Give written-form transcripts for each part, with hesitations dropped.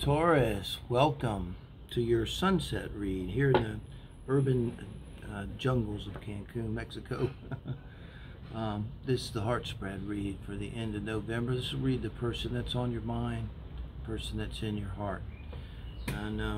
Taurus, welcome to your sunset read here in the urban jungles of Cancun, Mexico. This is the Heart Spread read for the end of November. This will read the person that's on your mind, the person that's in your heart. And I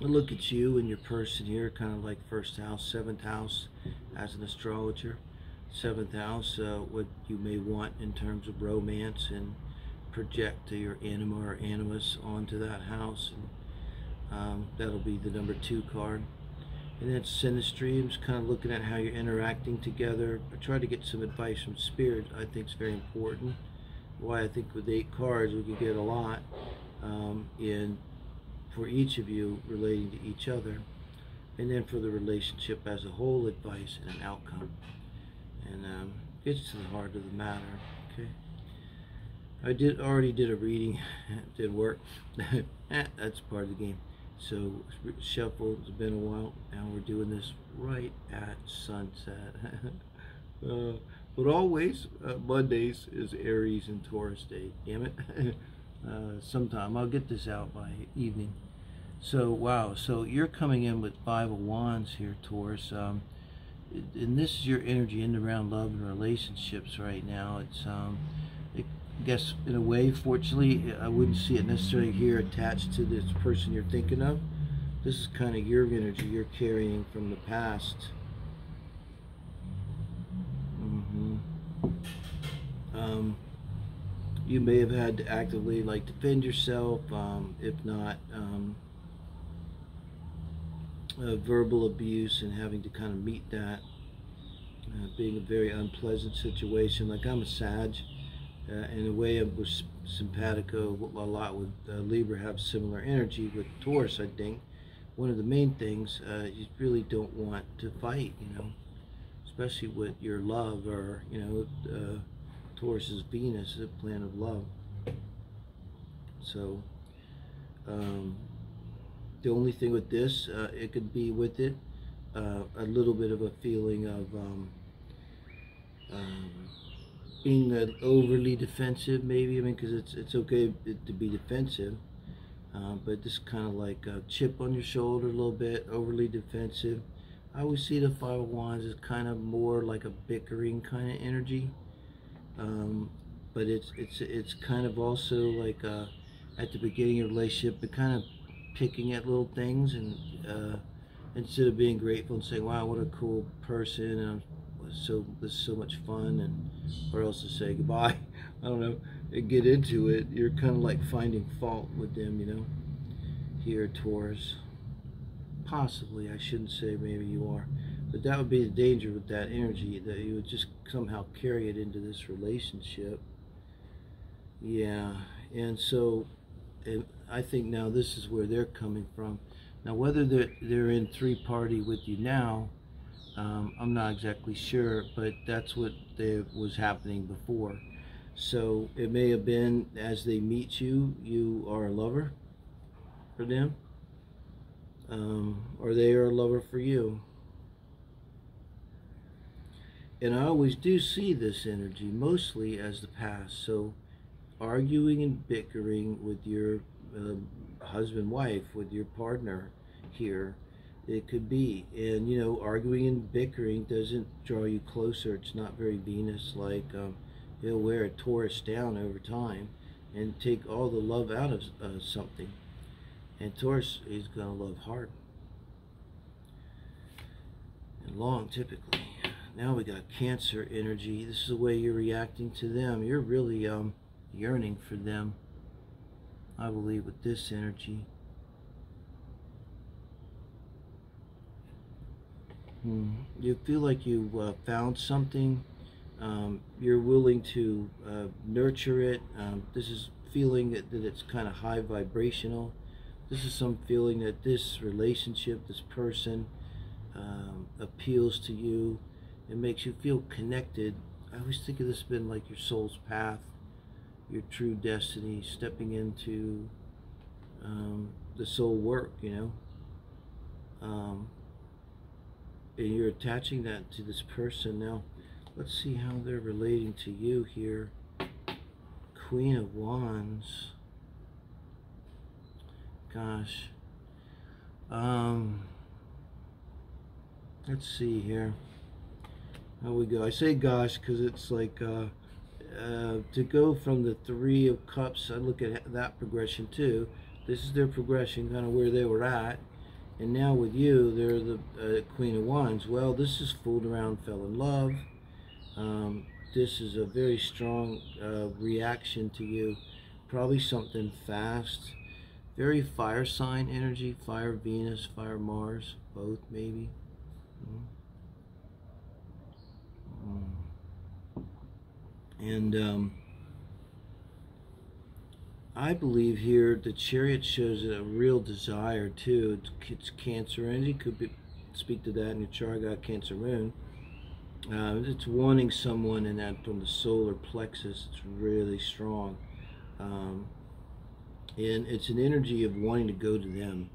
look at you and your person here, kind of like first house, seventh house as an astrologer. Seventh house, what you may want in terms of romance, and project to your anima or animus onto that house. And, that'll be the number 2 card. And then sinistry is kind of looking at how you're interacting together. I try to get some advice from spirit. I think it's very important. Why I think with 8 cards we could get a lot for each of you relating to each other. And then for the relationship as a whole, advice and an outcome. And gets to the heart of the matter. Okay. I already did a reading. It didn't work. That's part of the game. So shuffle, it's been a while, and we're doing this right at sunset. But always Mondays is Aries and Taurus day, damn it. Sometime I'll get this out by evening. So wow, so you're coming in with 5 of wands here, Taurus, and this is your energy in and around love and relationships right now. It's I guess in a way, fortunately, I wouldn't see it necessarily here attached to this person you're thinking of. This is kind of your energy you're carrying from the past. You may have had to actively like defend yourself, if not verbal abuse, and having to kind of meet that, being a very unpleasant situation. Like I'm a Sag. In a way, it was simpatico. A lot with Libra have similar energy. With Taurus, I think one of the main things you really don't want to fight, you know, especially with your love, or you know, Taurus's Venus, the planet of love. So the only thing with this, it could be with it a little bit of a feeling of being overly defensive, maybe. I mean, because it's okay to be defensive, but this kind of like a chip on your shoulder a little bit, overly defensive. I would see the 5 of wands is kind of more like a bickering kind of energy, but it's kind of also like at the beginning of a relationship, but kind of picking at little things, and instead of being grateful and saying, "Wow, what a cool person," and this is so much fun, and or else to say goodbye, I don't know, and get into it. You're kind of like finding fault with them, you know, here, Taurus. Possibly, I shouldn't say maybe you are, but that would be the danger with that energy, that you would just somehow carry it into this relationship. Yeah, and so, and I think now this is where they're coming from. Now, whether they're in three-party with you now, I'm not exactly sure, but that's what was happening before. So it may have been as they meet you, you are a lover for them, or they are a lover for you. And I always do see this energy mostly as the past. So arguing and bickering with your husband, wife, with your partner here, it could be. And you know, arguing and bickering doesn't draw you closer. It's not very Venus like. It'll wear a Taurus down over time and take all the love out of something, and Taurus is gonna love hard and long typically. Now we got Cancer energy. This is the way you're reacting to them. You're really yearning for them, I believe, with this energy. You feel like you've found something. You're willing to nurture it. This is feeling that it's kind of high vibrational. This is some feeling that this relationship, this person, appeals to you. It makes you feel connected. I always think of this being like your soul's path, your true destiny, stepping into the soul work, you know. And you're attaching that to this person. Now let's see how they're relating to you here. Queen of wands. gosh. Let's see here. How we go. I say gosh because it's like to go from the Three of Cups, I look at that progression too. This is their progression, kind of where they were at. And now with you, they're the Queen of Wands. Well, this is fooled around, fell in love. This is a very strong reaction to you. Probably something fast. Very fire sign energy, fire Venus, fire Mars, both maybe. And I believe here the Chariot shows a real desire too. It's Cancer energy, could be, speak to that in your chart. I got Cancer moon. It's wanting someone, and that from the solar plexus, it's really strong. And it's an energy of wanting to go to them,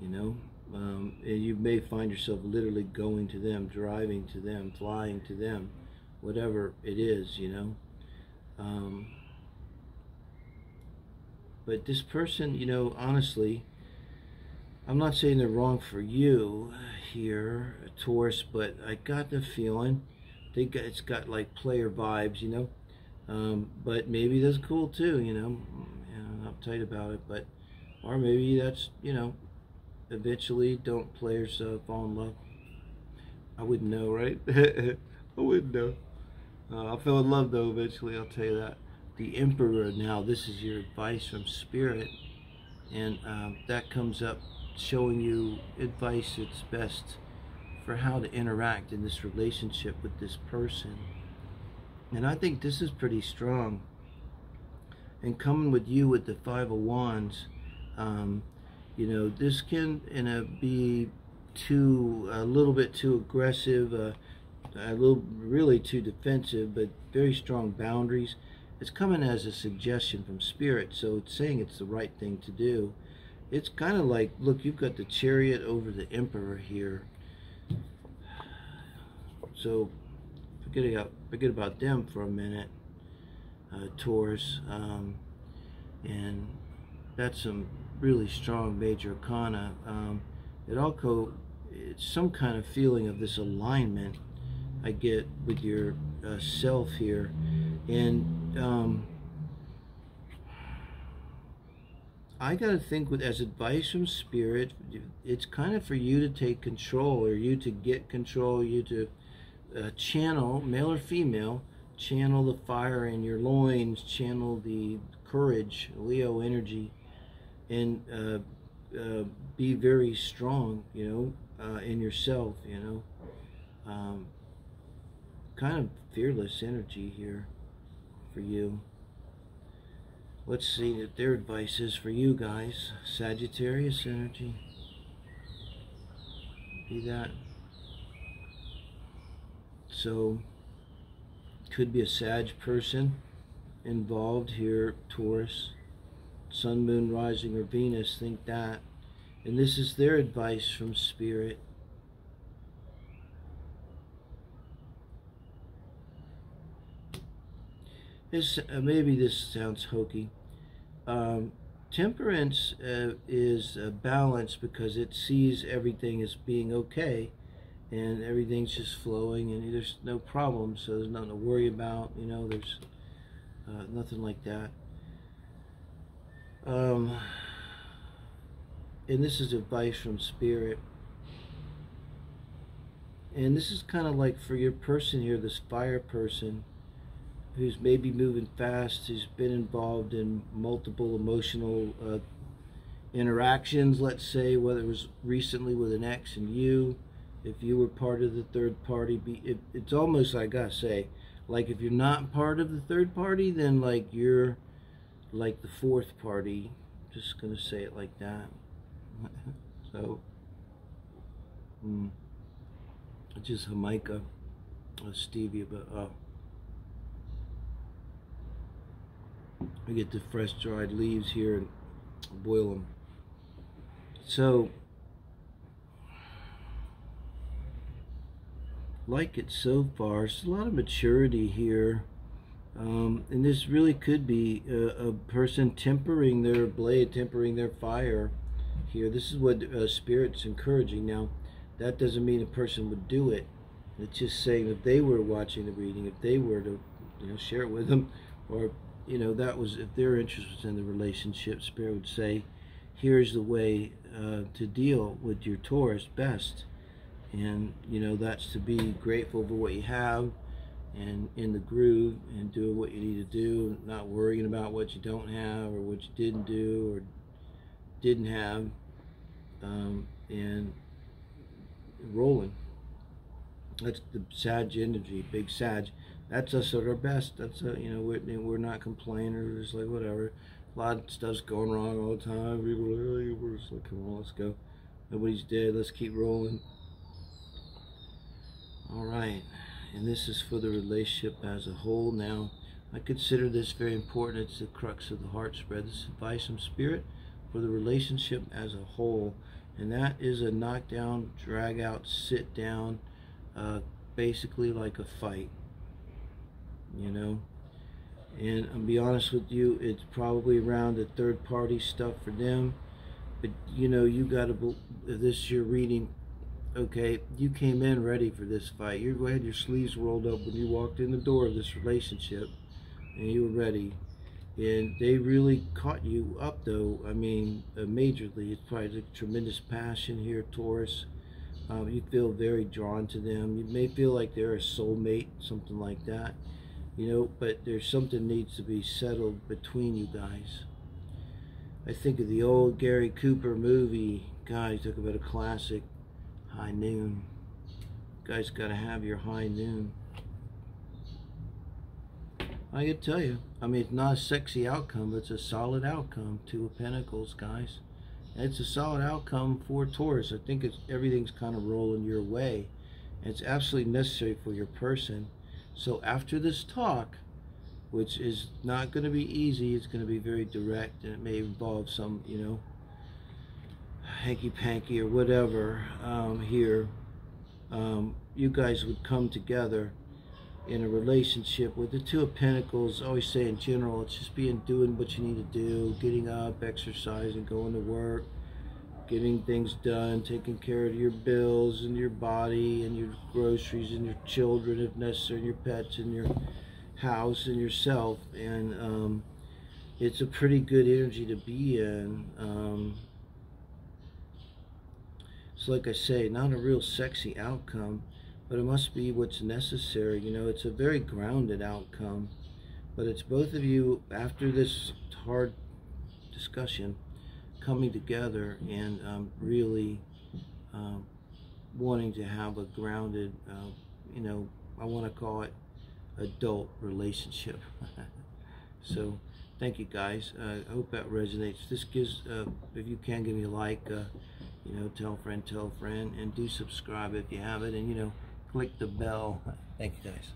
you know. And you may find yourself literally going to them, driving to them, flying to them, whatever it is, you know. But this person, you know, honestly, I'm not saying they're wrong for you here, Taurus, but I got the feeling they got, it's got like player vibes, you know. But maybe that's cool too, you know. I'm uptight about it, but or maybe that's, you know, eventually don't players fall in love. I wouldn't know, right? I wouldn't know. I fell in love though eventually, I'll tell you that. The Emperor now, this is your advice from Spirit, and that comes up showing you advice that's best for how to interact in this relationship with this person. And I think this is pretty strong. And coming with you with the Five of Wands, you know, this can be too, a little bit too aggressive, a little really too defensive, but very strong boundaries. It's coming as a suggestion from Spirit, so it's saying it's the right thing to do. It's kind of like, look, you've got the Chariot over the Emperor here, so forget about them for a minute, Taurus. And that's some really strong major arcana. It also, it's some kind of feeling of this alignment I get with your self here, and I gotta think with as advice from Spirit, it's kind of for you to take control, or you to get control, you to channel, male or female, channel the fire in your loins, channel the courage, Leo energy, and be very strong, you know, in yourself, you know. Kind of fearless energy here for you. Let's see what their advice is for you guys. Sagittarius energy, be that. So could be a Sag person involved here, Taurus. Sun, moon, rising, or Venus, think that. And this is their advice from Spirit. This, maybe this sounds hokey. Temperance is a balance, because it sees everything as being okay, and everything's just flowing, and there's no problem, so there's nothing to worry about, you know, there's nothing like that. And this is advice from Spirit. And this is kind of like for your person here, this fire person, who's maybe moving fast, who's been involved in multiple emotional interactions, let's say, whether it was recently with an ex and you, if you were part of the third party, it's almost, I gotta say, like if you're not part of the third party, then like you're like the fourth party. I'm just gonna say it like that. So, it's just Jamaica, or stevia, but I get the fresh dried leaves here and boil them. So, like it so far, it's a lot of maturity here And this really could be a person tempering their blade, tempering their fire here. This is what Spirit's encouraging. Now, that doesn't mean a person would do it. It's just saying if they were watching the reading, if they were to, you know, share it with them, or, you know, that was, if their interest was in the relationship, Spirit would say, here's the way to deal with your Taurus best. And, you know, that's to be grateful for what you have, and in the groove, and doing what you need to do, not worrying about what you don't have or what you didn't do or didn't have, and rolling. That's the Sag energy, big Sag. That's us at our best. That's a, you know, we're not complainers, like whatever. A lot of stuff's going wrong all the time. We're just like, come on, let's go. Nobody's dead. Let's keep rolling. All right. And this is for the relationship as a whole. Now, I consider this very important. It's the crux of the heart spread. This is advice from Spirit for the relationship as a whole. And that is a knockdown, drag out, sit down, basically like a fight, you know. And I'll be honest with you, it's probably around the third party stuff for them. But, you know, you got to, if this is your reading, okay, you came in ready for this fight. You're glad your sleeves rolled up when you walked in the door of this relationship, and you were ready. And they really caught you up, though. I mean, majorly. It's probably a tremendous passion here, Taurus. You feel very drawn to them. You may feel like they're a soulmate, something like that, you know. But there's something needs to be settled between you guys. I think of the old Gary Cooper movie. God, he talked about a classic. High noon. You guys gotta have your high noon. I could tell you, I mean, it's not a sexy outcome, it's a solid outcome. Two of Pentacles, guys. It's a solid outcome for Taurus. I think it's, everything's kind of rolling your way. It's absolutely necessary for your person. So after this talk, which is not going to be easy, it's going to be very direct, and it may involve some, you know, hanky-panky or whatever here, you guys would come together in a relationship with the Two of Pentacles. I always say in general, it's just being, doing what you need to do, getting up, exercising, going to work, getting things done, taking care of your bills and your body and your groceries and your children if necessary, and your pets and your house and yourself. And it's a pretty good energy to be in. So like I say, not a real sexy outcome, but it must be what's necessary. You know, it's a very grounded outcome, but it's both of you after this hard discussion coming together and really wanting to have a grounded, you know, I want to call it adult relationship. So thank you guys. I hope that resonates. This gives, if you can, give me a like. You know, tell a friend, and do subscribe if you haven't, and, you know, click the bell. Thank you guys.